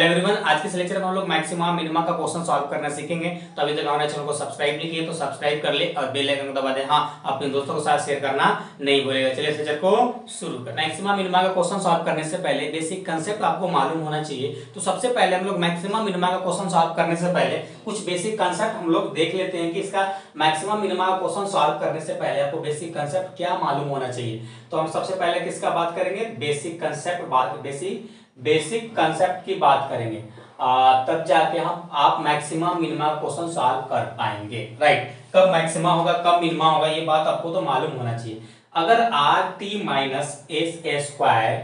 Hello everyone, आज के lecture में हम लोग मैक्सिमा मिनिमा का क्वेश्चन सॉल्व करना सीखेंगे। तो अभी तक हमारे चैनल को सब्सक्राइब नहीं किया तो सब्सक्राइब कर ले और बेल आइकन को दबा दे। हाँ, अपने दोस्तों के साथ शेयर करना नहीं भूलेगा। चलिए लेक्चर को शुरू करते हैं। मैक्सिमा मिनिमा का क्वेश्चन सॉल्व करने से पहले बेसिक कंसेप्ट आपको मालूम होना चाहिए। तो सबसे पहले हम लोग मैक्सिमा मिनिमा का क्वेश्चन सॉल्व करने से पहले कुछ बेसिक कंसेप्ट हम लोग देख लेते हैं कि इसका मैक्सिमा मिनिमा का क्वेश्चन सॉल्व करने से पहले आपको बेसिक कंसेप्ट क्या मालूम होना चाहिए। तो हम सबसे पहले किसका बात करेंगे? बेसिक कंसेप्ट, बेसिक कंसेप्ट की बात करेंगे, तब जाके हम आप मैक्सिमा मिनिमा क्वेश्चन सॉल्व कर पाएंगे। राइट, कब मैक्सिमा होगा कब मिनिमा होगा ये बात आपको तो मालूम होना चाहिए। अगर R T minus S square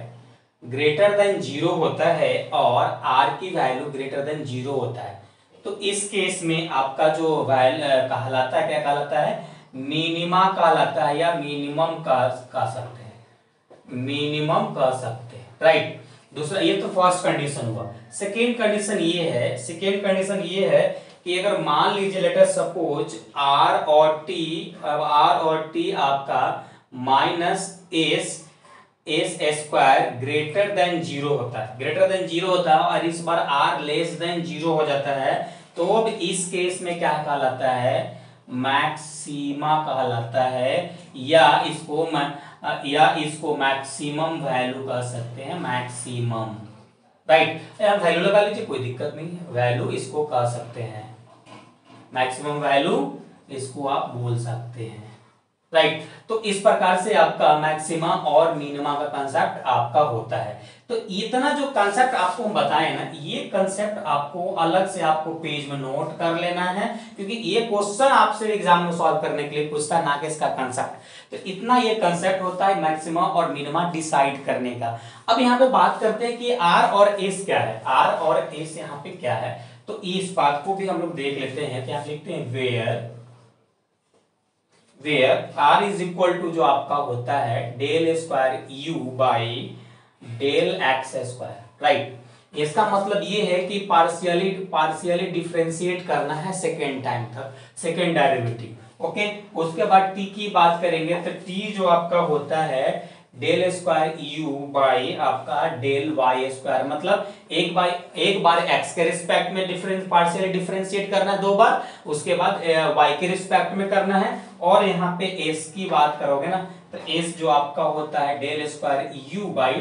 greater than 0 होता है और आर की वैल्यू ग्रेटर देन 0 होता है तो इस केस में आपका जो वैल्यू कहलाता है, क्या कहलाता है? मिनिमा कहलाता है या मिनिमम कह सकते हैं, मिनिमम कह सकते हैं। राइट, दूसरा ये तो फर्स्ट कंडीशन हुआ। सेकेंड कंडीशन ये है, कि अगर मान लीजिए लेटर सपोज r और t आपका minus S square greater than 0 होता है, और इस बार r लेस देन 0 हो जाता है तो अब इस केस में क्या कहलाता है? मैक्सिमा कहलाता है, या इसको मैक्सिमम वैल्यू कह सकते हैं। मैक्सिमम, राइट, यहाँ वैल्यू लगा लीजिए, कोई दिक्कत नहीं है। वैल्यू इसको कह सकते हैं, मैक्सिमम वैल्यू इसको आप बोल सकते हैं। राइट, तो इस प्रकार से आपका मैक्सिमा और मिनिमा का कंसेप्ट आपका होता है। तो इतना जो कंसेप्ट आपको हम बताए ना, ये कंसेप्ट आपको अलग से आपको पेज में नोट कर लेना है, क्योंकि ये क्वेश्चन आपसे एग्जाम में सॉल्व करने के लिए पूछता है, ना कि इसका कंसेप्ट। तो इतना ये कंसेप्ट होता है मैक्सिमा और मिनिमा डिसाइड करने का। अब यहाँ पे बात करते हैं कि आर और एस क्या है, आर और एस यहाँ पे क्या है, तो इस बात को भी हम लोग देख लेते हैं। क्या लिखते हैं? Where are is equal to जो आपका होता है del square you by del x square. Right, इसका मतलब ये है कि पार्शियली डिफरेंशिएट करना है सेकेंड टाइम तक, सेकेंड डेरिवेटिव। ओके, उसके बाद टी की बात करेंगे तो टी जो आपका होता है डेल स्क्वायर यू बाई आपका डेल वाई स्क्वायर, मतलब एक बार एक्स के रिस्पेक्ट में पार्शियली डिफरेंशिएट करना है, दो बार, उसके बाद वाई के रिस्पेक्ट में करना है। और यहाँ पे एस की बात करोगे ना तो एस जो आपका होता है del square you by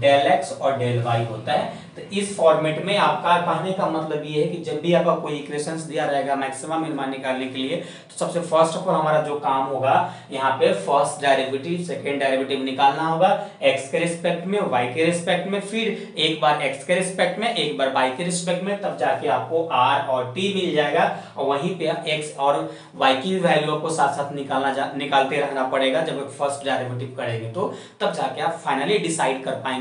del x और डेल वाई होता है। तो इस फॉर्मेट में आपका कहने का मतलब ये है कि जब भी आपका कोई इक्वेशंस दिया रहेगा मैक्सिमा मिनिमा निकालने के लिए, तो सबसे फर्स्ट ऑफ ऑल हमारा जो काम होगा यहाँ पे फर्स्ट डेरिवेटिव सेकेंड डेरिवेटिव निकालना होगा, एक्स के रिस्पेक्ट में वाई के रिस्पेक्ट में, फिर एक बार एक्स के रिस्पेक्ट में एक बार वाई के रिस्पेक्ट में, तब जाके आपको आर और टी मिल जाएगा। और वहीं पर एक्स और वाई की वैल्यू को साथ साथ निकालते रहना पड़ेगा जब फर्स्ट डेरिवेटिव करेंगे, तो तब जाके आप फाइनली डिसाइड कर पाएंगे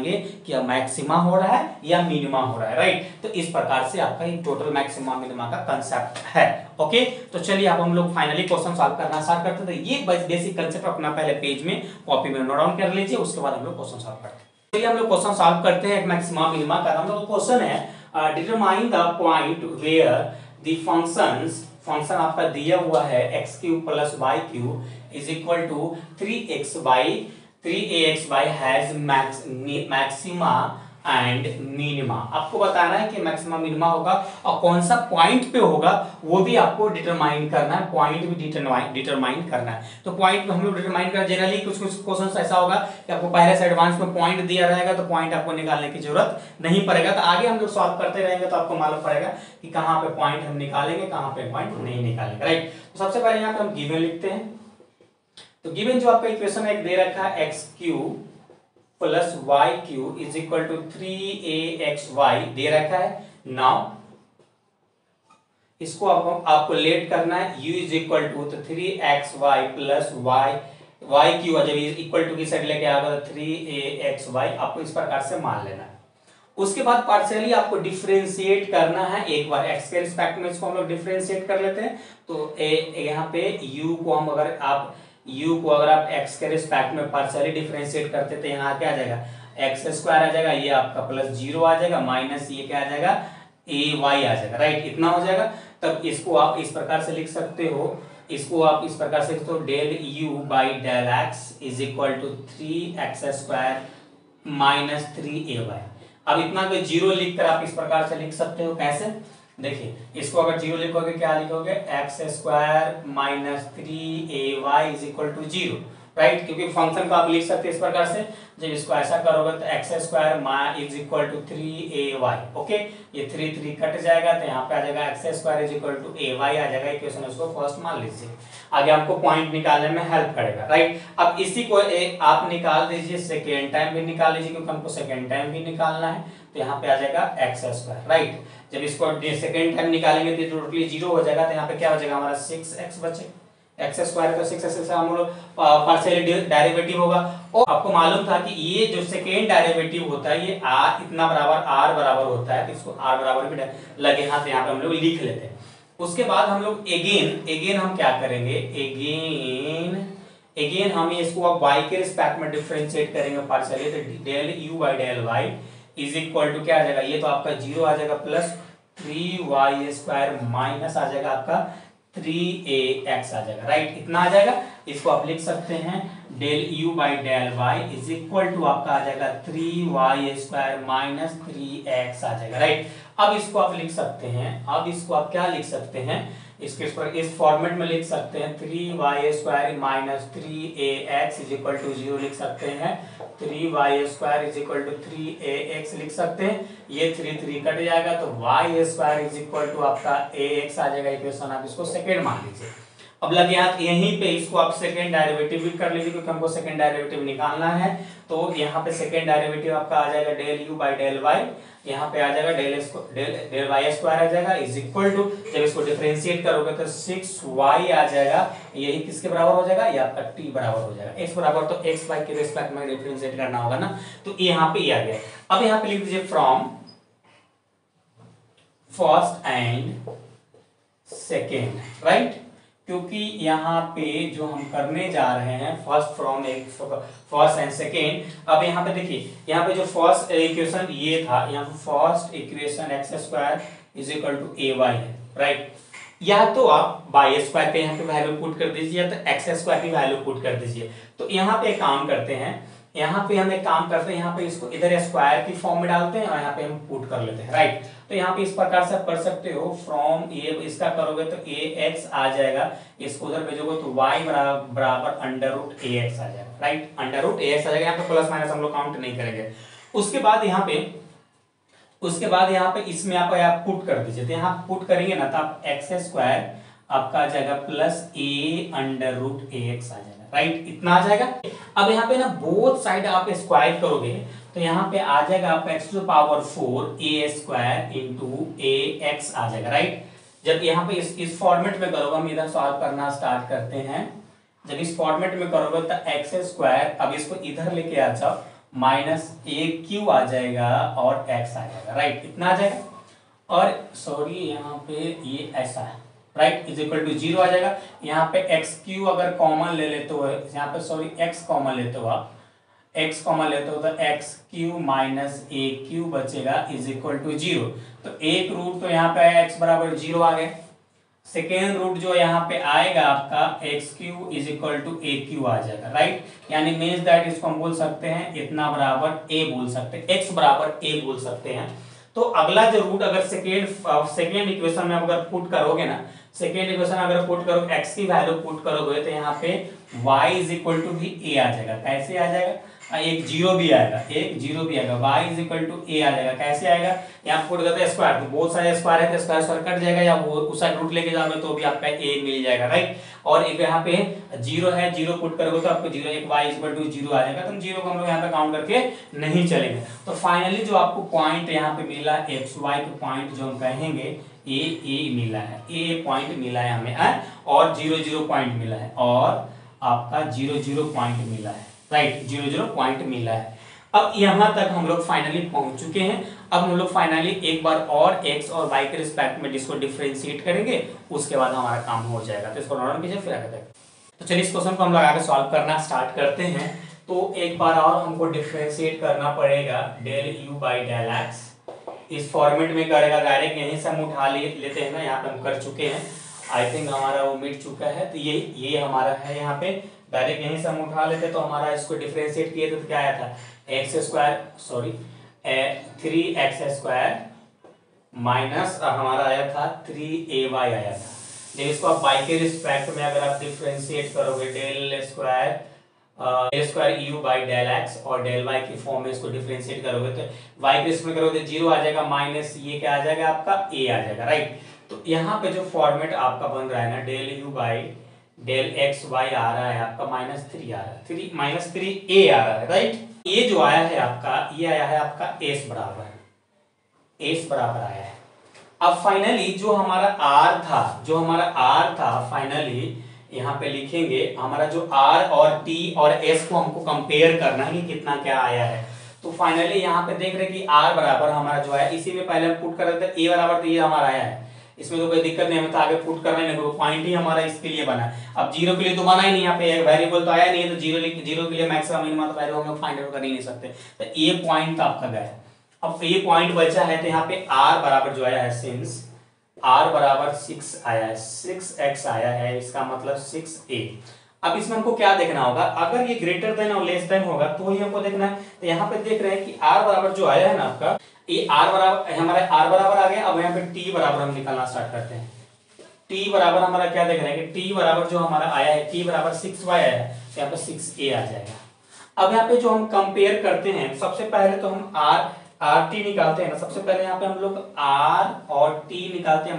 कि अब मैक्सिमा हो रहा है या मिनिमा हो रहा है। राइट, तो इस प्रकार से आपका ये टोटल मैक्सिमा मिनिमा का कांसेप्ट है। ओके, तो चलिए अब हम लोग फाइनली क्वेश्चन सॉल्व करना स्टार्ट करते हैं। ये बेसिक कांसेप्ट अपना पहले पेज में कॉपी में नोट डाउन कर लीजिए, उसके बाद हम लोग क्वेश्चन सॉल्व करते हैं। चलिए हम लोग क्वेश्चन सॉल्व करते हैं मैक्सिमा मिनिमा का। हम लोग क्वेश्चन है determine the point where the function आपका दिया हुआ है x³ + y³ = 3ax/y has maxima and minima. आपको बताना है कि मैक्सिमा मिनिमा होगा और कौन सा पॉइंट पे होगा वो भी आपको डिटरमाइन करना है, पॉइंट भी डिटरमाइन करना है। तो पॉइंट पे हम लोग डिटरमाइन कर जनरली कुछ क्वेश्चन ऐसा होगा कि आपको पहले से एडवांस में पॉइंट दिया रहेगा तो पॉइंट आपको निकालने की जरूरत नहीं पड़ेगा। तो आगे हम लोग सॉल्व करते रहेंगे तो आपको मालूम पड़ेगा कि कहाँ पे पॉइंट हम निकालेंगे, कहाँ पे पॉइंट नहीं निकालेंगे। राइट, तो सबसे पहले यहाँ पे हम गिवन लिखते हैं। तो गिवन जो आपका इक्वेशन है एक दे रखा है x³ + y³ = 3axy दे रखा है। नाउ इसको आपको लेट करना है u = तो 3xy + y³ जब इक्वल टू की साइड लेके आएगा तो 3axy आपको इस प्रकार से मान लेना है। उसके बाद पार्शियली आपको डिफरेंशिएट करना है, एक बार x के रिस्पेक्ट में इसको हम लोग डिफरेंशिएट कर लेते हैं। तो यहाँ पे u को अगर आप x के रिस्पेक्ट में पार्शियली डिफरेंशिएट करते तो यहाँ क्या आ जाएगा? x² आ जाएगा, ये आपका +0 आ जाएगा, माइनस ये क्या आ जाएगा? ay आ जाएगा। राइट, इतना हो जाएगा। तब इसको आप इस प्रकार से लिख सकते हो, del u by del x = 3x² - 3ay। अब इतना पे जीरो लिखकर आप इस प्रकार से लिख सकते हो। कैसे? देखिए, इसको अगर जीरो लिखोगे क्या लिखोगे, x square minus 3ay is equal to zero, right. क्योंकि फंक्शन को आप लिख सकते हैं इस प्रकार से, जब इसको ऐसा करोगे तो x square is equal to 3ay, okay. ये 3 3 कट जाएगा तो यहाँ पे आ जाएगा x square is equal to ay आ जाएगा। इक्वेशन उसको फर्स्ट मान लीजिए, आगे आपको पॉइंट निकालने में हेल्प करेगा, राइट। अब इसी को आप निकाल दीजिए, सेकेंड टाइम भी निकाल लीजिए क्योंकि हमको सेकेंड टाइम भी निकालना है। तो यहाँ पे आ जाएगा एक्स स्क्वायर, राइट। जब इसको सेकेंड टाइम निकालेंगे तो टोटली जीरो हो जाएगा। तो यहाँ पे क्या हो जाएगा हमारा 6x बचेगा, एक्स स्क्वायर का 6x से हम लोग पार्शियली डेरिवेटिव होगा। और आपको मालूम था कि ये जो सेकेंड डेरिवेटिव होता है ये आर इतना बराबर आर बराबर होता है, तो इसको आर बराबर भी लगे हाथ यहाँ पे हम लोग लिख लेते हैं। उसके बाद हम लोग अगेन हम क्या करेंगे, अगेन हम इसको अब y के रिस्पेक्ट में डिफरेंशिएट करेंगे पार्शियली। तो del u by del y is equal to क्या आ जाएगा, ये तो आपका जीरो आ जाएगा प्लस 3y स्क्वायर माइनस आ जाएगा आपका 3ax आ जाएगा, राइट। इतना आ जाएगा, इसको आप लिख सकते हैं del u by del y is equal to आपका आ जाएगा 3y स्क्वायर माइनस 3x आ जाएगा, राइट। अब इसको आप लिख सकते हैं, अब इसको आप क्या लिख सकते हैं, इसके इस फॉर्मेट में लिख सकते हैं 3y square minus 3ax is equal to zero लिख सकते हैं, 3y square is equal to 3ax लिख सकते हैं। ये 3 3 कट जाएगा तो y square is equal to आपका ax आ जाएगा। इक्वेशन आप इसको सेकेंड मान लीजिए। अब लगे यहाँ यहीं पे इसको आप सेकेंड डेरिवेटिव भी कर लीजिए क्योंकि हमको सेकेंड डेरिवेटिव निकालना है। तो यहाँ पे सेकेंड डेरिवेटिव आपका आ जाएगा del u by del y, यहाँ पे आ जाएगा डेल वाई स्क्वायर आ जाएगा इज इक्वल टू, जब इसको डिफरेंशिएट करोगे तो 6y आ जाएगा। यही किसके बराबर हो जाएगा, या आपका t बराबर हो जाएगा x बराबर, तो x y के रिस्पेक्ट में डिफरेंशिएट करना होगा ना, तो यहाँ पे आ गया। अब यहाँ पे लिख दीजिए from first and second, right. क्योंकि यहाँ पे जो हम करने जा रहे हैं फर्स्ट फ्रॉम एक फर्स्ट एंड सेकेंड। अब यहाँ पे देखिए, यहाँ पे जो फर्स्ट इक्वेशन ये था, यहाँ पे first equation x square is equal to a y है, राइट। या तो आप वाई स्क्वायर पे यहाँ पे वैल्यू पुट कर दीजिए या तो एक्स स्क्वायर की वैल्यू पुट कर दीजिए। तो यहाँ पे काम करते हैं, यहाँ पे हम एक काम करते हैं, यहाँ पे इसको इधर स्क्वायर की फॉर्म में डालते हैं और यहाँ पे हम पुट कर लेते हैं, राइट। तो यहाँ पे इस प्रकार से कर सकते हो, फ्रॉम ये इसका करोगे तो ax आ जाएगा, इसको उधर भेजोगे तो y बराबर अंडर रूट ax आ जाएगा, राइट। अंडर रूट ax आ जाएगा, यहाँ पे प्लस माइनस हम लोग काउंट नहीं करेंगे। उसके बाद यहाँ पे इसमें आप पुट कर दीजिए। तो यहाँ पुट करेंगे ना तो आप एक्स स्क्वायर आपका आ जाएगा plus a under root ax आ जाएगा, राइट। इतना आ जाएगा। अब यहाँ पे ना बोथ साइड आप स्क्वायर करोगे तो यहाँ पे आ जाएगा आपका x to power 4 a square into a x आ जाएगा, राइट। जब यहाँ पे इस फॉर्मेट में करोगे, हम इधर सॉल्व करना स्टार्ट करते हैं। जब इस फॉर्मेट में करोगे तो एक्स स्क्वायर, अब इसको इधर लेके आ जाओ, माइनस ए क्यू आ जाएगा और एक्स आ जाएगा, राइट। इतना आ जाएगा। और सॉरी, यहाँ पे ये ऐसा है, right, is equal to zero आ जाएगा। यहाँ पे एक्स क्यू अगर कॉमन ले लेते हो, यहाँ पे सॉरी एक्स कॉमन लेते हो आप, एक्स कॉमन लेते हो तो x cube minus a cube बचेगा इज इक्वल टू जीरो। तो एक रूट तो यहाँ पे आया एक्स बराबर जीरो आ गया, सेकेंड रूट जो यहाँ पे आएगा आपका x cube is equal to a cube आ जाएगा, राइट। यानी मीन्स दैट इसको हम बोल सकते हैं इतना बराबर ए बोल सकते हैं, एक्स बराबर ए बोल सकते हैं। तो अगला जो रूट अगर सेकेंड इक्वेशन में अगर पुट करोगे ना, सेकेंड इक्वेशन अगर पुट करोगे एक्स की वैल्यू पुट करोगे तो यहाँ पे y इज इक्वल टू भी ए आ जाएगा। कैसे आ जाएगा, एक जीरो भी आएगा, एक जीरो भी आएगा, y is equal to a आ जाएगा। कैसे आएगा, यहाँ पुट करते स्क्वायर, तो बहुत सारे स्क्वायर है तो स्क्वायर स्क्वायर कट जाएगा, या वो उस रूट लेके जाओगे तो भी आपका a मिल जाएगा, राइट। और एक यहाँ पे जीरो है, जीरो पुट करोगे तो आपको जीरो, एक y is equal to zero आ जाएगा। तो जीरो को हम लोग यहाँ पे काउंट करके नहीं चलेंगे। तो फाइनली जो आपको पॉइंट यहाँ पे मिला एक्स वाई के पॉइंट जो हम कहेंगे ए मिला है, ए पॉइंट मिला है हमें, और 0 0 पॉइंट मिला है, और आपका 0 0 पॉइंट मिला है, राइट, 0 0 पॉइंट मिला है। अब यहाँ तक हम लोग फाइनली पहुंच चुके हैं। अब हम लोग फाइनली एक बार और एक्स और वाई के रिस्पेक्ट में इसको डिफरेंशिएट करेंगे, उसके बाद हमारा काम हो जाएगा। तो इसको नोट कीजिए, फिर आगे तक। तो चलिए इस क्वेश्चन को हम लोग आगे सॉल्व करना स्टार्ट करते हैं। तो एक बार और हमको डिफरेंशिएट करना पड़ेगा del u by del x, इस फॉर्मेट में करेगा डायरेक्ट, यहीं से हम उठा लेते हैं ना, यहाँ पे हम कर चुके हैं, आई थिंक हमारा वो मिट चुका है। तो ये हमारा है, यहाँ पे डायरेक्ट यहीं से हम उठा लेते, तो हमारा इसको डिफरेंशिएट किए तो क्या आया था x square, sorry 3x² minus हमारा आया था 3ay आया था। देखिए इसको आप y के रिस्पेक्ट में अगर आप डिफ्रेंशिएट करोगे del square u by del x और डेल y की फॉर्म में इसको डिफ्रेंशिएट करोगे तो y के रिस्पेक्ट करोगे जीरो आ जाएगा माइनस ये क्या आ जाएगा आपका a आ जाएगा राइट। तो यहाँ पे जो फॉर्मेट आपका बन रहा है ना del u by del x y आ रहा है आपका -3 आ रहा है -3a आ रहा है राइट। ये जो आया है आपका ये आया है आपका एस बराबर आया है। अब फाइनली जो हमारा आर था फाइनली यहाँ पे लिखेंगे हमारा जो आर और टी और एस को हमको कंपेयर करना है कि कितना क्या आया है। तो फाइनली यहाँ पे देख रहे कि आर बराबर हमारा जो है इसी में पहले हम पुट कर रहे थे ए बराबर तो ये हमारा आया है इसमें तो कोई दिक्कत नहीं हमें तो आगे पुट करना ही नहीं तो पॉइंट ही हमारा इसके लिए बना। अब जीरो के लिए तो बना ही नहीं यहाँ पे वेरिएबल तो आया नहीं है तो जीरो के लिए मैक्सिमम मिनिमम तो वैल्यू हम फाइंड आउट कर ही नहीं सकते तो ये पॉइंट आपका गया। अब ये पॉइंट बचा है तो यहाँ पे आर बराबर जो आया है सिंस आर बराबर 6 आया है 6x आया है इसका मतलब 6a। अब इसमें हमको क्या देखना होगा अगर ये ग्रेटर देन और लेस देन होगा तो ही हमको देखना है। तो यहाँ पे देख रहे हैं कि आर बराबर जो आया है ना आपका ये आर बराबर हमारा आर बराबर आ गया। अब यहाँ पे टी बराबर हम निकालना स्टार्ट करते हैं। टी बराबर हमारा क्या देख रहे हैं कि टी बराबर जो हमारा आया है टी बराबर 6y आया है तो यहाँ पे 6a आ जाएगा। अब यहाँ पे जो हम कंपेयर करते हैं सबसे पहले तो हम आर टी निकालते हैं ना सबसे पहले यहाँ पे हम लोग आर और टी निकालते हैं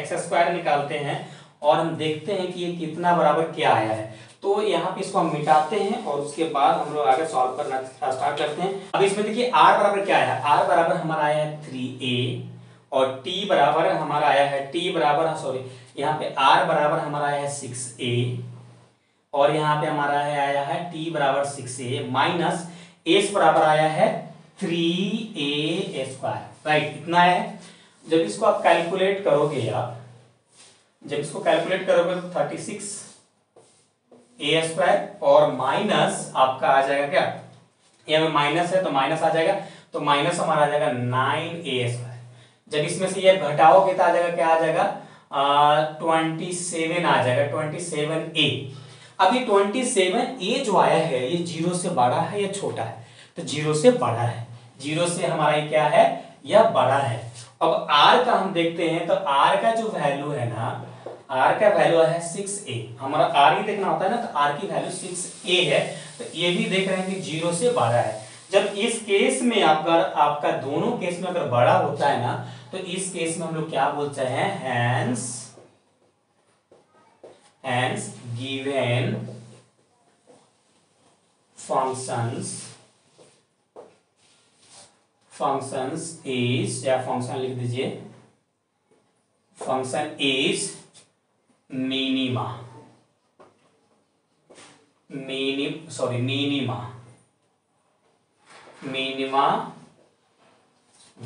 -x² निकालते हैं और हम देखते हैं कि ये कितना बराबर क्या आया है। तो यहाँ पे इसको हम मिटाते हैं और उसके बाद हम लोग आगे सॉल्व करना स्टार्ट करते हैं। अब इसमें देखिए आर बराबर क्या आया आर बराबर हमारा आया है 3a और टी बराबर हमारा आया है यहाँ पे आर बराबर हमारा आया है 6a और यहाँ पे हमारा आया है टी बराबर 6a माइनस एस बराबर आया है 3a² राइट इतना है। जब इसको आप कैलकुलेट करोगे तो 36a² और माइनस आपका आ जाएगा क्या यहाँ में माइनस है तो माइनस आ जाएगा तो माइनस हमारा आ जाएगा 9a²। जब इसमें से ये घटाओगे तो आ जाएगा क्या आ जाएगा 27 आ जाएगा 27a। अब ये 27a जो आया है ये 0 से बड़ा है या छोटा है तो 0 से बड़ा है 0 से हमारा ये क्या है यह बड़ा है। अब r का हम देखते हैं तो r का जो वैल्यू है ना r का वैल्यू है 6a हमारा r ही देखना होता है ना तो r की वैल्यू 6a है तो ये भी देख रहे हैं कि 0 से बड़ा है। जब इस केस में आपका दोनों केस में अगर बड़ा होता है ना तो इस केस में हम लोग क्या बोलते हैं हैंस गिवन फंक्शंस इज या फंक्शन लिख दीजिए function is minima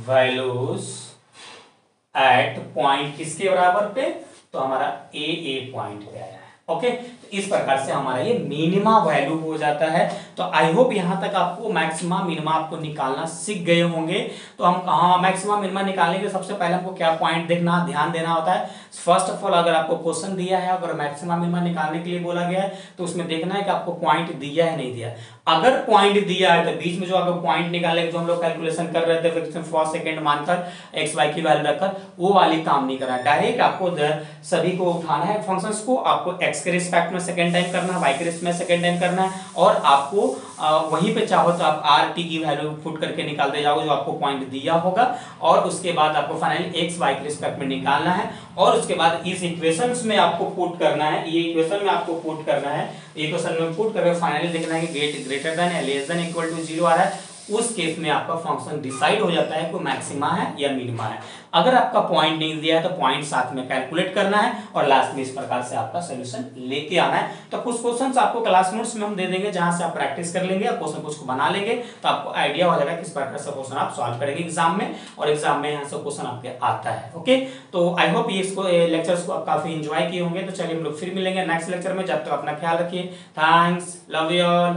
values at point किसके बराबर पे तो हमारा a पॉइंट पे आया है ओके। तो इस प्रकार से हमारा ये मिनिमा वैल्यू हो जाता है। तो आई होप यहाँ तक आपको मैक्सिमा मिनिमा आपको निकालना सीख गए होंगे। तो हम हाँ मैक्सिमा मिनिमा निकालने के सबसे पहले हमको क्या पॉइंट देखना ध्यान देना होता है। फर्स्ट ऑफ ऑल अगर आपको क्वेश्चन दिया है अगर मैक्सिमा मिनिमा निकालने के लिए बोला गया है तो उसमें देखना है कि आपको पॉइंट दिया है नहीं दिया। अगर पॉइंट दिया है तो बीच में जो आपको पॉइंट निकालने जो हम लोग कैलकुलेशन कर रहे थे फिर उसमें फर्स्ट सेकेंड मानकर एक्स वाई की वैल्यू रखकर वो वाली काम नहीं करा। डायरेक्ट आपको सभी को उठाना है फंक्शंस को आपको x के रिस्पेक्ट में सेकंड टाइम करना है y के रिस्पेक्ट में सेकंड टाइम करना है और आपको वहीं पे चाहो तो आप r t की वैल्यू पुट करके निकालते जाओगे जो आपको पॉइंट दिया होगा और उसके बाद आपको फाइनली x y के रिस्पेक्ट में निकालना है और उसके बाद इस इक्वेशंस में आपको पुट करना है ये इक्वेशन में आपको पुट करना है इक्वेशन में पुट करके फाइनली देखना है कि ग्रेटर देन या लेस देन इक्वल टू 0 आ रहा है। उस केस में आपका फंक्शन डिसाइड हो जाता है कि मैक्सिमा है या मिनिमा है। अगर आपका पॉइंट नहीं दिया है तो पॉइंट साथ में कैलकुलेट करना है और लास्ट में इस प्रकार से आपका सॉल्यूशन लेके आना है। तो कुछ क्वेश्चंस आपको क्लास नोट्स में हम दे देंगे जहां से आप प्रैक्टिस कर लेंगे आप क्वेश्चन कुछ बना लेंगे तो आपको आइडिया हो जाएगा किस प्रकार से क्वेश्चन आप सॉल्व करेंगे एग्जाम में और एग्जाम में यहाँ से क्वेश्चन आपके आता है ओके। तो आई होप ये लेक्चर्स को आप काफी इंजॉय किए होंगे। तो चलिए हम लोग फिर मिलेंगे नेक्स्ट लेक्चर में। जब तक अपना ख्याल रखिए। Thanks love you all.